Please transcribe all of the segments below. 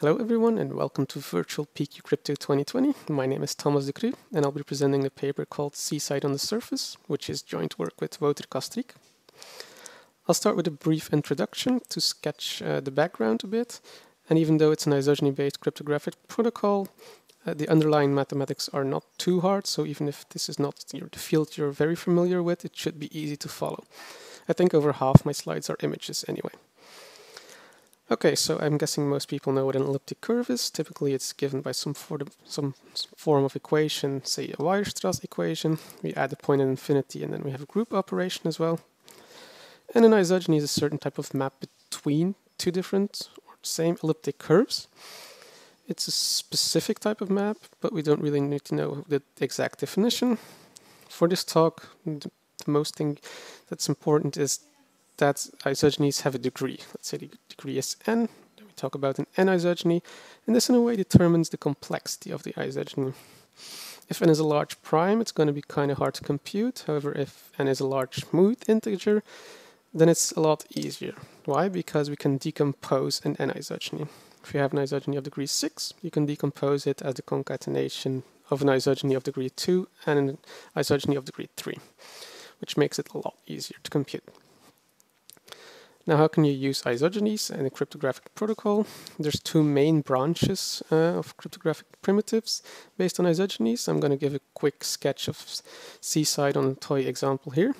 Hello everyone and welcome to Virtual PQCrypto 2020. My name is Thomas Decru and I'll be presenting a paper called Seaside on the Surface, which is joint work with Wouter Castryck. I'll start with a brief introduction to sketch the background a bit, and even though it's an isogeny-based cryptographic protocol, the underlying mathematics are not too hard, so even if this is not the field you're very familiar with, it should be easy to follow. I think over half my slides are images anyway. Okay, so I'm guessing most people know what an elliptic curve is. Typically it's given by some form of equation, say a Weierstrass equation. We add a point at infinity and then we have a group operation as well. And an isogeny is a certain type of map between two different or same elliptic curves. It's a specific type of map, but we don't really need to know the exact definition. For this talk, the most thing that's important is that isogenies have a degree. Let's say the degree is n, then we talk about an n-isogeny, and this in a way determines the complexity of the isogeny. If n is a large prime, it's going to be kind of hard to compute. However, if n is a large smooth integer, then it's a lot easier. Why? Because we can decompose an n-isogeny. If you have an isogeny of degree 6, you can decompose it as the concatenation of an isogeny of degree 2 and an isogeny of degree 3, which makes it a lot easier to compute. Now, how can you use isogenies in a cryptographic protocol? There's two main branches of cryptographic primitives based on isogenies. I'm going to give a quick sketch of Seaside on a toy example here.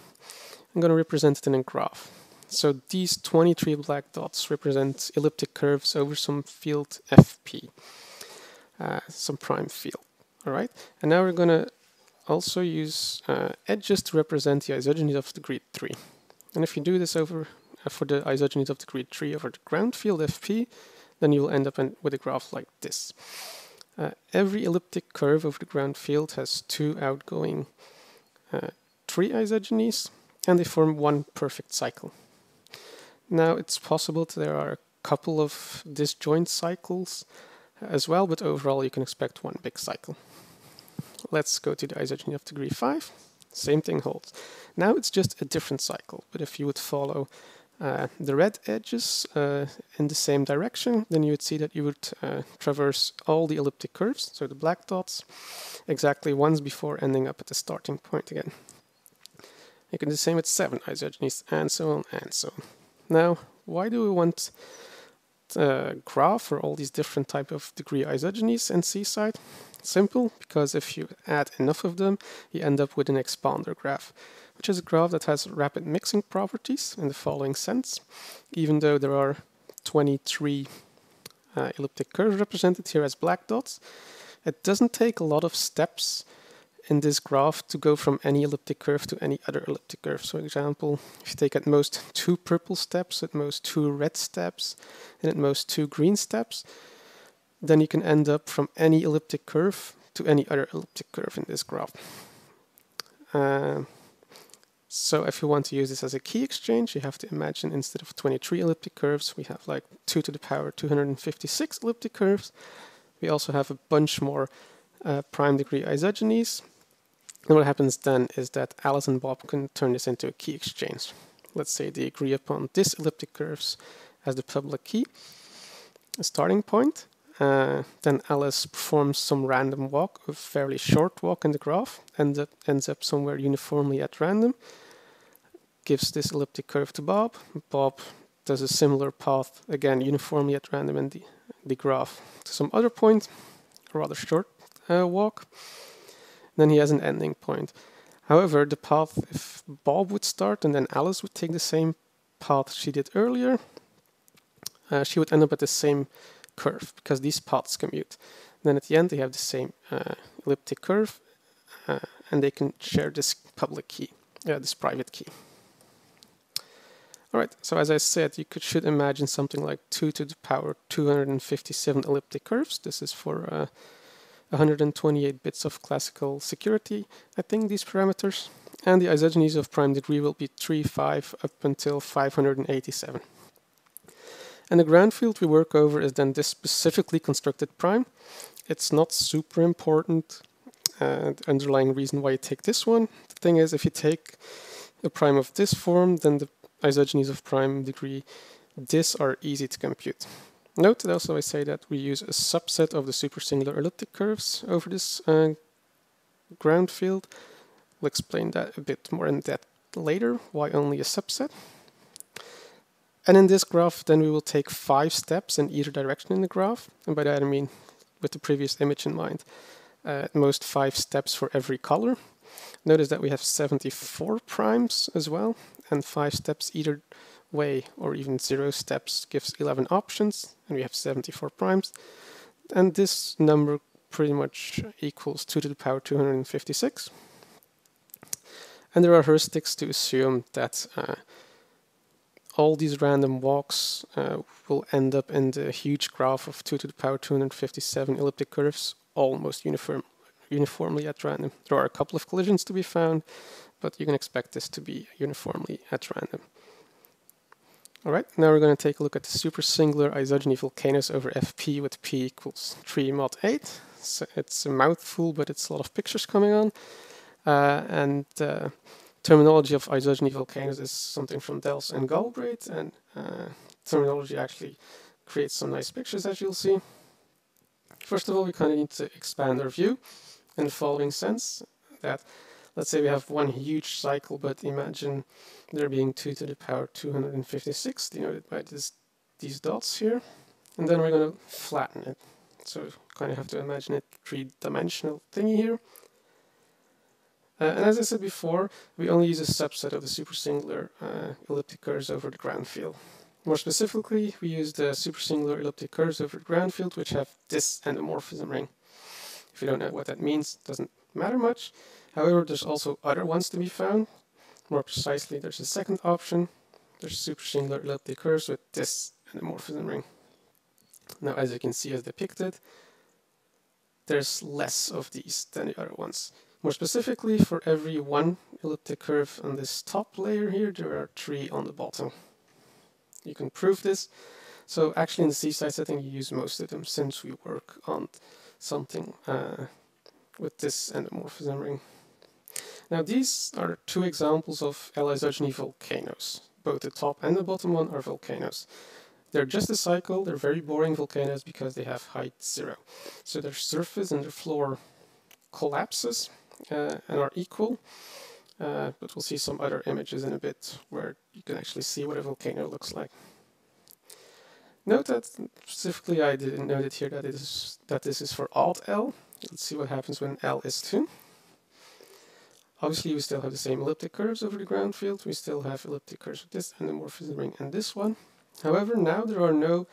I'm going to represent it in a graph. So these 23 black dots represent elliptic curves over some field fp, some prime field. All right, and now we're going to also use edges to represent the isogenies of degree 3. And if you do this over for the isogenies of degree 3 over the ground field fp, then you'll end up with a graph like this. Every elliptic curve over the ground field has two outgoing 3 isogenies, and they form one perfect cycle. Now, it's possible that there are a couple of disjoint cycles as well, but overall you can expect one big cycle. Let's go to the isogeny of degree 5. Same thing holds. Now it's just a different cycle, but if you would follow the red edges in the same direction, then you would see that you would traverse all the elliptic curves, so the black dots, exactly once before ending up at the starting point again. You can do the same with 7 isogenies, and so on and so on. Now, why do we want a graph for all these different type of degree isogenies in Seaside? Simple, because if you add enough of them, you end up with an expander graph, which is a graph that has rapid mixing properties in the following sense. Even though there are 23 elliptic curves represented here as black dots, it doesn't take a lot of steps in this graph to go from any elliptic curve to any other elliptic curve. So, for example, if you take at most 2 purple steps, at most 2 red steps, and at most 2 green steps, then you can end up from any elliptic curve to any other elliptic curve in this graph. So if you want to use this as a key exchange, you have to imagine instead of 23 elliptic curves, we have like 2 to the power 256 elliptic curves. We also have a bunch more prime degree isogenies. And what happens then is that Alice and Bob can turn this into a key exchange. Let's say they agree upon this elliptic curves as the public key, a starting point. Then Alice performs some random walk, a fairly short walk in the graph, and that ends up somewhere uniformly at random. Gives this elliptic curve to Bob. Bob does a similar path, again uniformly at random in the graph to some other point, a rather short walk. Then he has an ending point. However, the path, if Bob would start and then Alice would take the same path she did earlier, she would end up at the same curve, because these paths commute. Then at the end they have the same elliptic curve, and they can share this public key, this private key. Alright, so as I said, you should imagine something like 2 to the power 257 elliptic curves. This is for 128 bits of classical security, I think, these parameters. And the isogenies of prime degree will be 3, 5, up until 587. And the ground field we work over is then this specifically constructed prime. It's not super important, the underlying reason why you take this one. The thing is, if you take a prime of this form, then the isogenies of prime degree this are easy to compute. Note that also I say that we use a subset of the supersingular elliptic curves over this ground field. We'll explain that a bit more in depth later, why only a subset. And in this graph then we will take 5 steps in either direction in the graph, and by that I mean with the previous image in mind, at most 5 steps for every color. Notice that we have 74 primes as well, and 5 steps either way, or even 0 steps gives 11 options, and we have 74 primes. And this number pretty much equals 2 to the power 256. And there are heuristics to assume that all these random walks will end up in the huge graph of 2 to the power 257 elliptic curves, almost uniformly at random. There are a couple of collisions to be found, but you can expect this to be uniformly at random. Alright, now we're going to take a look at the supersingular isogeny volcanoes over Fp with p equals 3 mod 8. So it's a mouthful, but it's a lot of pictures coming on. Terminology of isogeny volcanoes is something from Dels and Galbraith, and terminology actually creates some nice pictures, as you'll see. First of all, we kind of need to expand our view in the following sense, that let's say we have one huge cycle, but imagine there being 2 to the power 256 denoted by these dots here, and then we're going to flatten it. So kind of have to imagine a 3-dimensional thingy here. And as I said before, we only use a subset of the supersingular elliptic curves over the ground field. More specifically, we use the supersingular elliptic curves over the ground field, which have this endomorphism ring. If you don't know what that means, it doesn't matter much. However, there's also other ones to be found. More precisely, there's a second option. There's supersingular elliptic curves with this endomorphism ring. Now, as you can see as depicted, there's less of these than the other ones. More specifically, for every one elliptic curve on this top layer here, there are 3 on the bottom. You can prove this. So actually in the CSIDH setting, you use most of them since we work on something with this endomorphism ring. Now these are 2 examples of L-isogeny volcanoes. Both the top and the bottom one are volcanoes. They're just a cycle, they're very boring volcanoes because they have height 0. So their surface and their floor collapses and are equal. But we'll see some other images in a bit where you can actually see what a volcano looks like. Note that specifically I didn't note it here that this is for alt L. Let's see what happens when L is 2. Obviously we still have the same elliptic curves over the ground field. We still have elliptic curves with this endomorphism ring and this one. However, now there are no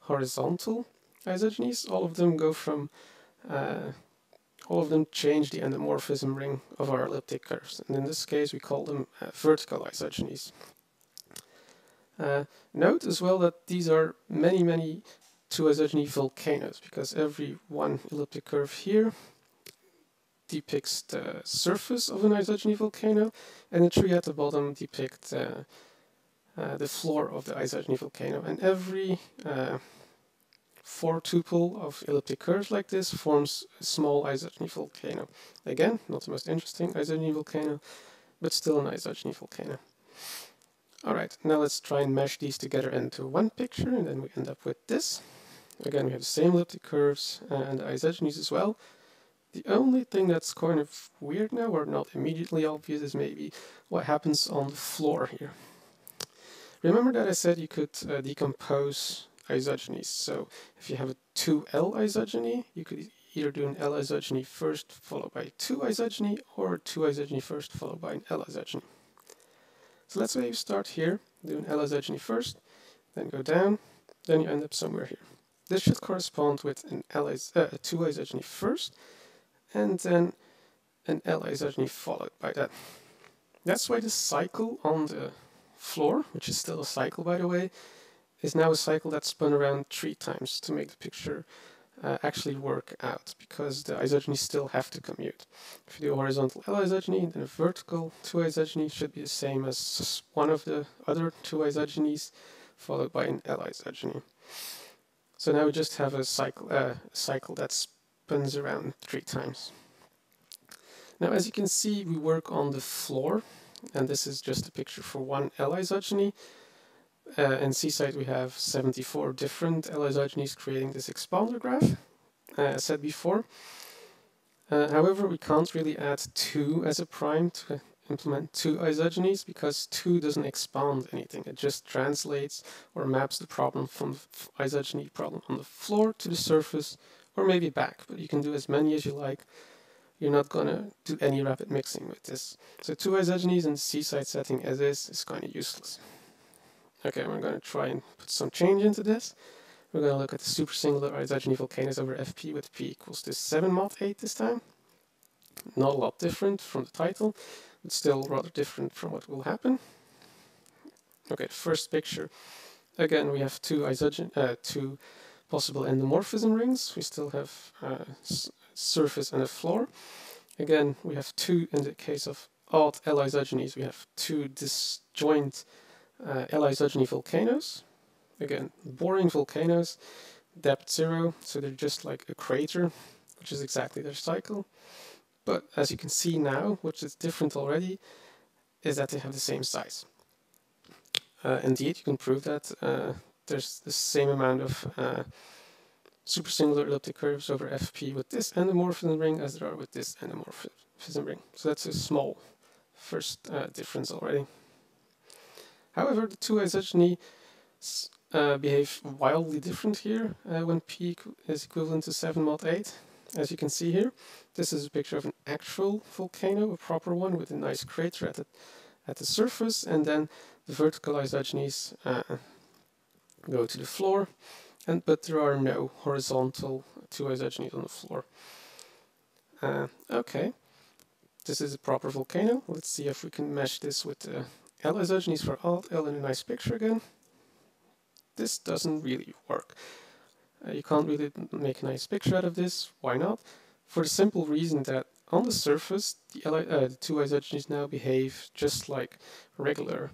horizontal isogenies. All of them go from all of them change the endomorphism ring of our elliptic curves, and in this case we call them vertical isogenies. Note as well that these are many 2-isogeny volcanoes, because every one elliptic curve here depicts the surface of an isogeny volcano, and the 3 at the bottom depict the floor of the isogeny volcano, and every 4 tuple of elliptic curves like this forms a small isogeny volcano. Again, not the most interesting isogeny volcano, but still an isogeny volcano. Alright, now let's try and mesh these together into one picture, and then we end up with this. Again, we have the same elliptic curves and the isogenies as well. The only thing that's kind of weird now, or not immediately obvious, is maybe what happens on the floor here. Remember that I said you could decompose isogenies. So if you have a 2L isogeny, you could either do an L isogeny first followed by a 2 isogeny, or a 2 isogeny first followed by an L isogeny. So let's say you start here, do an L isogeny first, then go down, then you end up somewhere here. This should correspond with an a 2 isogeny first, and then an L isogeny followed by that. That's why the cycle on the floor, which is still a cycle by the way, is now a cycle that's spun around 3 times to make the picture actually work out, because the isogenies still have to commute. If you do a horizontal L isogeny, then a vertical 2 isogeny should be the same as one of the other 2 isogenies, followed by an L isogeny. So now we just have a cycle that spins around 3 times. Now as you can see, we work on the floor, and this is just a picture for one L isogeny. In CSIDH we have 74 different aliasogenies creating this expounder graph, as said before. However, we can't really add 2 as a prime to implement 2 isogenies, because 2 doesn't expound anything. It just translates or maps the problem from the isogeny problem on the floor to the surface, or maybe back, but you can do as many as you like. You're not going to do any rapid mixing with this. So 2 isogenies in the CSIDH setting as is kind of useless. Okay, we're going to try and put some change into this. We're going to look at the supersingular isogeny volcanoes over Fp with P equals to 7 mod 8 this time. Not a lot different from the title, but still rather different from what will happen. Okay, first picture. Again, we have two possible endomorphism rings. We still have surface and a floor. Again, we have 2 in the case of odd L-isogenies. We have 2 disjoint L-isogeny volcanoes. Again, boring volcanoes, depth 0, so they're just like a crater, which is exactly their cycle. But as you can see now, which is different already, is that they have the same size. Indeed, you can prove that there's the same amount of supersingular elliptic curves over Fp with this endomorphism ring as there are with this endomorphism ring. So that's a small first difference already. However, the 2 isogeny behave wildly different here when P is equivalent to 7 mod 8. As you can see here, this is a picture of an actual volcano, a proper one with a nice crater at the surface, and then the vertical isogenies go to the floor. But there are no horizontal 2 isogenies on the floor. Okay, this is a proper volcano. Let's see if we can mesh this with the L isogenies for alt L in a nice picture again. This doesn't really work. You can't really make a nice picture out of this. Why not? For the simple reason that on the surface, the 2 isogenies now behave just like regular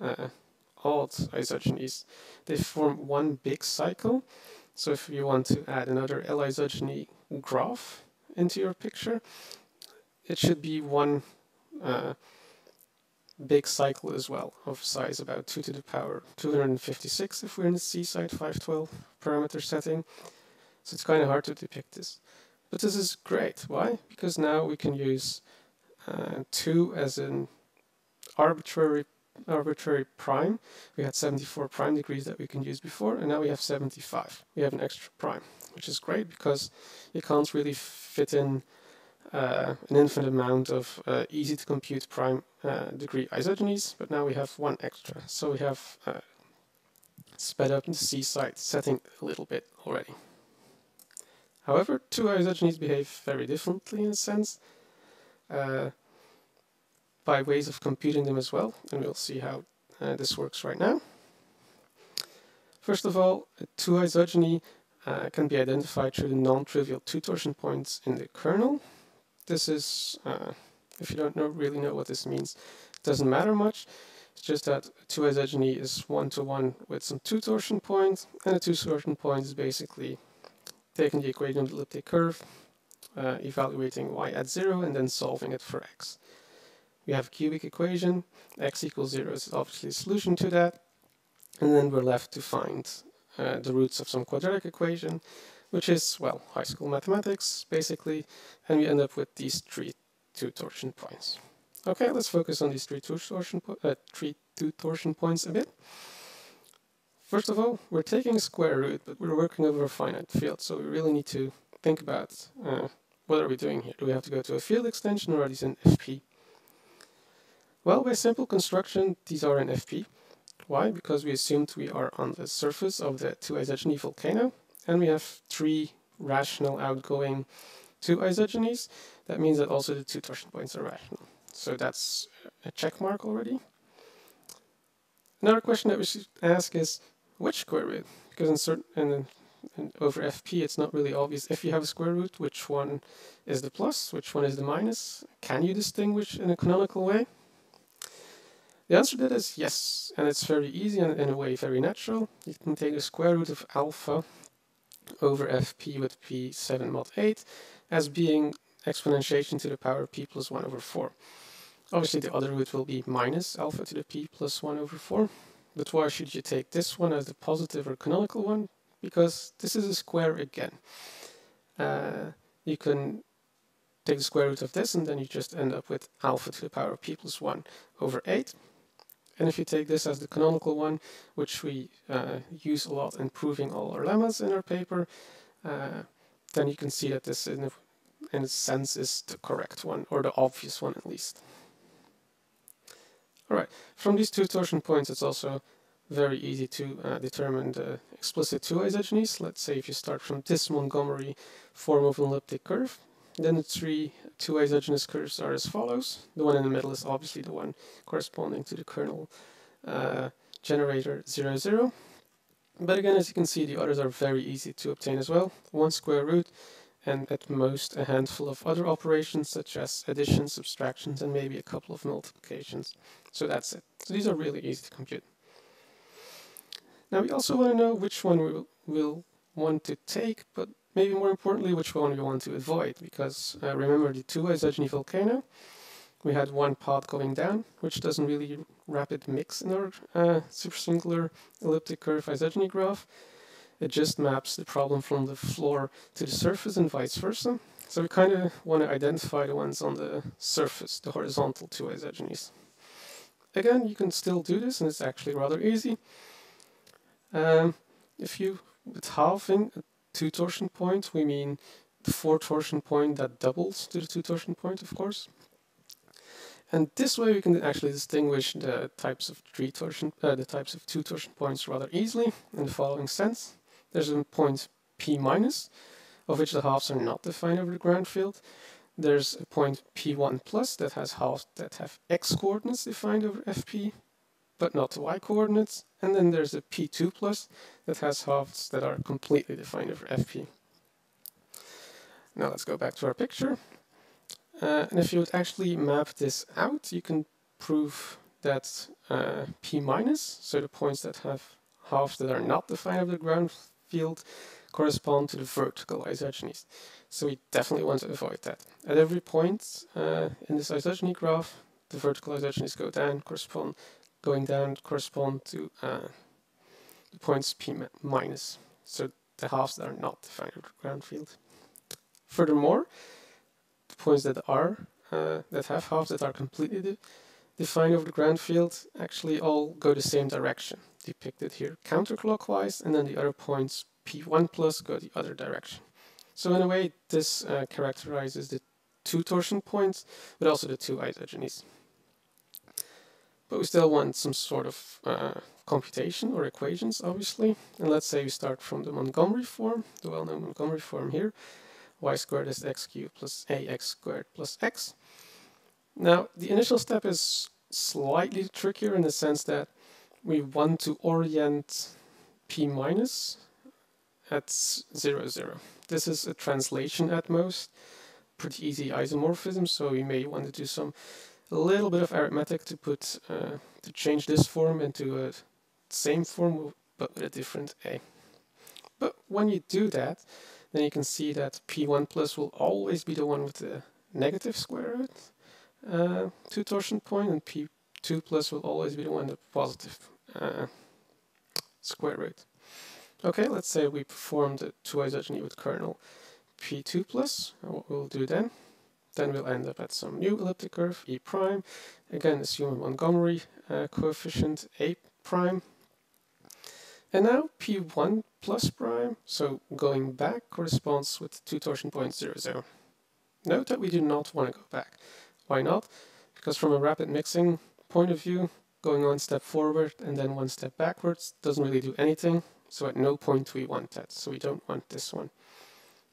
odd isogenies. They form one big cycle. So if you want to add another L isogeny graph into your picture, it should be one big cycle as well, of size about 2 to the power 256 if we're in the CSIDH 512 parameter setting. So it's kind of hard to depict this. But this is great. Why? Because now we can use 2 as an arbitrary prime. We had 74 prime degrees that we can use before, and now we have 75. We have an extra prime, which is great because you can't really fit in an infinite amount of easy to compute prime degree isogenies, but now we have one extra. So we have sped up the CSIDH setting a little bit already. However, 2 isogenies behave very differently in a sense, by ways of computing them as well, and we'll see how this works right now. First of all, a 2 isogeny can be identified through the non-trivial 2 torsion points in the kernel. This is, if you don't really know what this means, it doesn't matter much. It's just that 2 isogeny is 1-to-1 with some 2 torsion points, and a 2 torsion point is basically taking the equation of the elliptic curve, evaluating y at 0, and then solving it for x. We have a cubic equation, x equals 0 is obviously a solution to that, and then we're left to find the roots of some quadratic equation, which is, well, high school mathematics, basically, and we end up with these 3 2 torsion points. Okay, let's focus on these 3 2 torsion points a bit. First of all, we're taking a square root, but we're working over a finite field, so we really need to think about what are we doing here. Do we have to go to a field extension, or are these in Fp? Well, by simple construction, these are in Fp. Why? Because we assumed we are on the surface of the 2 isogeny volcano, and we have 3 rational outgoing 2 isogenies. That means that also the 2 torsion points are rational. So that's a check mark already. Another question that we should ask is, which square root? Because over Fp it's not really obvious if you have a square root, which one is the plus, which one is the minus. Can you distinguish in a canonical way? The answer to that is yes, and it's very easy and in a way very natural. You can take the square root of alpha over Fp with P 7 mod 8 as being exponentiation to the power P plus 1 over 4. Obviously the other root will be minus alpha to the P plus 1 over 4, But why should you take this one as the positive or canonical one? Because this is a square again. You can take the square root of this, and then you just end up with alpha to the power of p plus 1 over 8. And if you take this as the canonical one, which we use a lot in proving all our lemmas in our paper, then you can see that this, in a sense, is the correct one, or the obvious one at least. Alright, from these two torsion points, it's also very easy to determine the explicit two isogenies. Let's say if you start from this Montgomery form of an elliptic curve, then the three two isogenous curves are as follows. The one in the middle is obviously the one corresponding to the kernel generator 0, 0. But again, as you can see, the others are very easy to obtain as well. One square root, and at most a handful of other operations, such as addition, subtractions, and maybe a couple of multiplications. So that's it. So these are really easy to compute. Now we also want to know which one we will want to take, but maybe more importantly, which one we want to avoid, because remember the two isogeny volcano, we had one path going down, which doesn't really rapid mix in our supersingler elliptic curve isogeny graph. It just maps the problem from the floor to the surface and vice versa. So we kind of want to identify the ones on the surface, the horizontal two isogenies. Again, you can still do this, and it's actually rather easy. If you, with halving a two torsion point, we mean the four torsion point that doubles to the two torsion point, of course. And this way we can actually distinguish the types of two torsion points rather easily in the following sense. There's a point P minus, of which the halves are not defined over the ground field. There's a point P1 plus that has halves that have X coordinates defined over FP, but not the Y coordinates. And then there's a P2 plus that has halves that are completely defined over FP. Now let's go back to our picture. And if you would actually map this out, you can prove that P minus, so the points that have halves that are not defined over the ground field, correspond to the vertical isogenies. So we definitely want to avoid that. At every point in this isogeny graph, the vertical isogenies going down correspond to the points P minus, so the halves that are not defined over the ground field. Furthermore, the points that are that have halves that are completely defined over the ground field actually all go the same direction, depicted here counterclockwise, and then the other points P1 plus go the other direction. So in a way, this characterizes the two torsion points, but also the two isogenies. But we still want some sort of computation or equations, obviously. And let's say we start from the Montgomery form, the well-known Montgomery form here. Y squared is x cubed plus ax squared plus x. Now, the initial step is slightly trickier in the sense that we want to orient p minus at 0, 0. This is a translation at most, pretty easy isomorphism, so we may want to do a little bit of arithmetic to put to change this form into a same form but with a different a. But when you do that, then you can see that p1 plus will always be the one with the negative square root two torsion point, and p2 plus will always be the one with the positive square root. Okay, let's say we perform the two isogeny with kernel p2 plus, and what we'll do then we'll end up at some new elliptic curve, E prime, again assuming Montgomery coefficient A prime. And now P1 plus prime, so going back, corresponds with two torsion points 0, 0. Note that we do not want to go back. Why not? Because from a rapid mixing point of view, going one step forward and then one step backwards doesn't really do anything, so at no point we want that, so we don't want this one.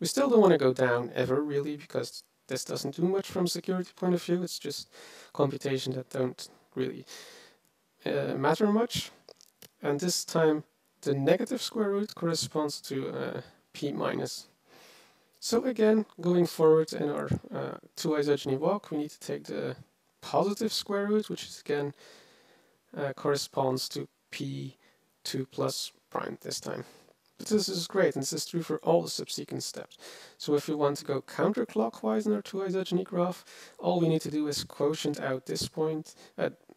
We still don't want to go down ever, really, because this doesn't do much from a security point of view. It's just computation that don't really matter much. And this time, the negative square root corresponds to p minus. So again, going forward in our two isogeny walk, we need to take the positive square root, which is again corresponds to p2 plus prime this time. But this is great, and this is true for all the subsequent steps. So if we want to go counterclockwise in our two isogeny graph, all we need to do is quotient out this point,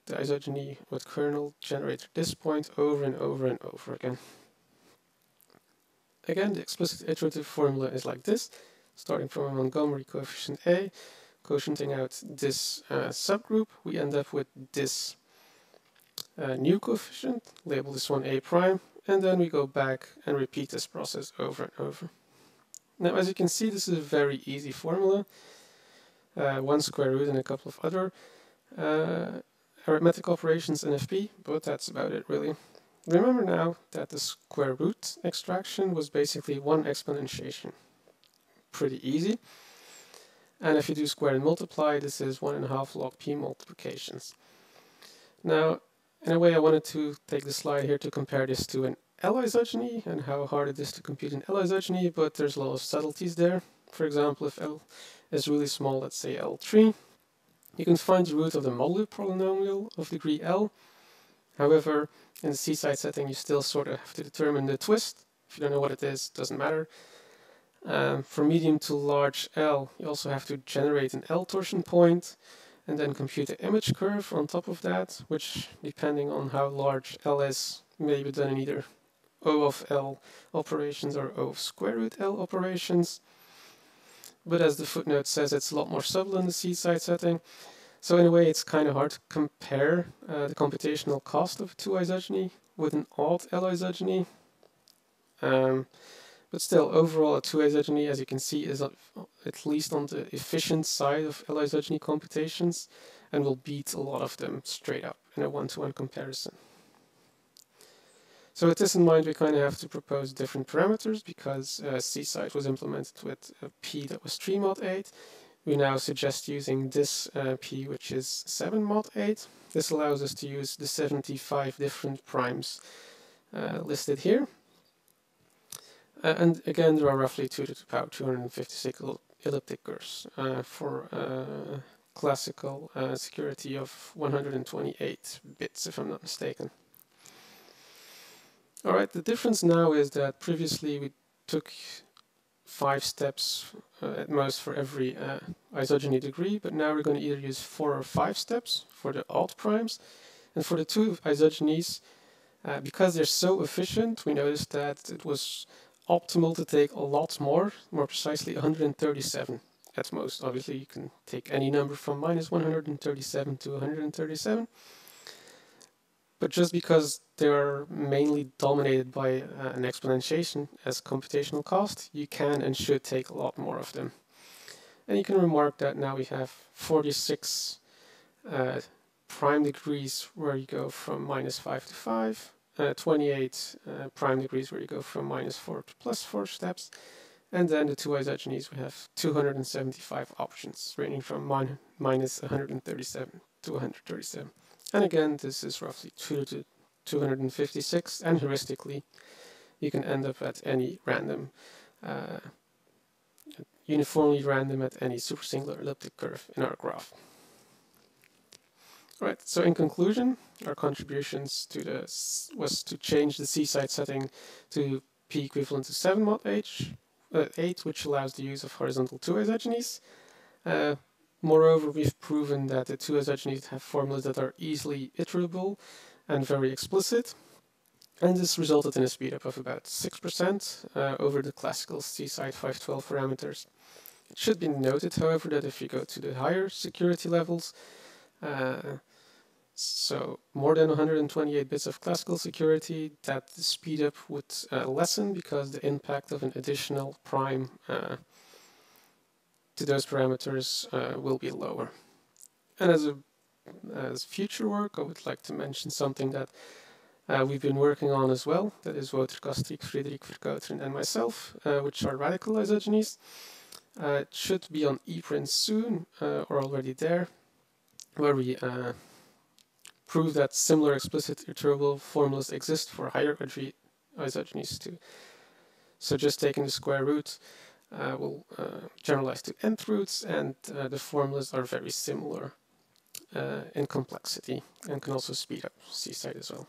the isogeny with kernel generates this point over and over and over again. Again, the explicit iterative formula is like this, starting from a Montgomery coefficient A, quotienting out this subgroup, we end up with this new coefficient, label this one A prime, and then we go back and repeat this process over and over. Now, as you can see, this is a very easy formula. One square root and a couple of other arithmetic operations in FP, but that's about it really. Remember now that the square root extraction was basically one exponentiation. Pretty easy. And if you do square and multiply, this is 1.5 log p multiplications. Now, in a way, I wanted to take the slide here to compare this to an L isogeny and how hard it is to compute an L isogeny, but there's a lot of subtleties there. For example, if L is really small, let's say L3, you can find the root of the modular polynomial of degree L. However, in the C-side setting, you still sort of have to determine the twist. If you don't know what it is, it doesn't matter. For medium to large L, you also have to generate an L torsion point and then compute the image curve on top of that, which, depending on how large L is, may be done in either O of L operations or O of square root L operations. But as the footnote says, it's a lot more subtle in the C-side setting. So in a way, it's kind of hard to compare the computational cost of two isogeny with an odd L isogeny. But still, overall, a two isogeny, as you can see, is at least on the efficient side of L isogeny computations and will beat a lot of them straight up in a one-to-one comparison. So with this in mind, we kind of have to propose different parameters because C-side was implemented with a P that was 3 mod 8. We now suggest using this P, which is 7 mod 8. This allows us to use the 75 different primes listed here. And again, there are roughly 2 to the power 256 elliptic curves for classical security of 128 bits, if I'm not mistaken. All right, the difference now is that previously we took 5 steps at most for every isogeny degree, but now we're going to either use 4 or 5 steps for the odd primes. And for the two isogenies, because they're so efficient, we noticed that it was optimal to take a lot more precisely 137 at most. Obviously, you can take any number from -137 to 137. But just because they are mainly dominated by an exponentiation as computational cost, you can and should take a lot more of them. And you can remark that now we have 46 prime degrees where you go from -5 to 5, 28 prime degrees where you go from -4 to +4 steps, and then the two isogenies we have 275 options ranging from -137 to 137. And again, this is roughly 2 to 256, and heuristically, you can end up at any random, uniformly random at any supersingular elliptic curve in our graph. All right, so in conclusion, our contributions to this was to change the C-side setting to P equivalent to 7 mod H, 8, which allows the use of horizontal two isogenies. Moreover, we've proven that the two isogenies have formulas that are easily iterable and very explicit, and this resulted in a speedup of about 6% over the classical C-side 512 parameters. It should be noted, however, that if you go to the higher security levels, so more than 128 bits of classical security, that the speedup would lessen because the impact of an additional prime to those parameters will be lower. And as future work, I would like to mention something that we've been working on as well, that is Wouter Castryck, Friedrich Verkotren and myself, which are radical isogenies. It should be on ePrint soon, or already there, where we prove that similar explicit iterable formulas exist for higher isogenies too. So just taking the square root, will generalize to nth roots, and the formulas are very similar in complexity and can also speed up C-side as well.